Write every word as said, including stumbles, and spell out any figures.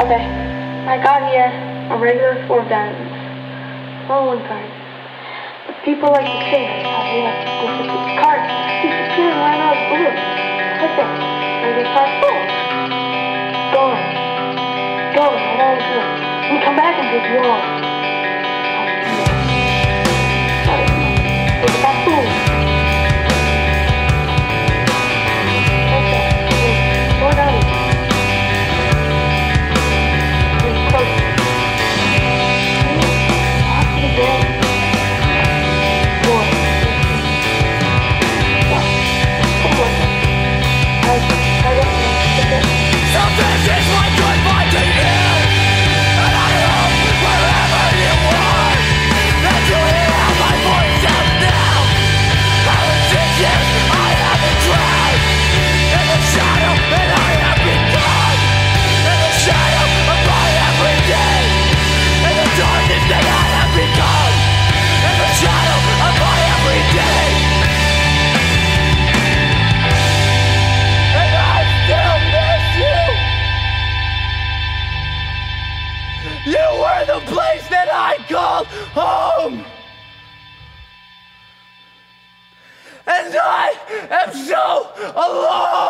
Okay, I got here on regular four diamonds. Oh, one card. But people like to say that they have to go for six cards. Six is here, line out blue. Right there. Regular card full. Go on. Go on, I know it's good. We come back and take you all. You were the place that I called home! And I am so alone!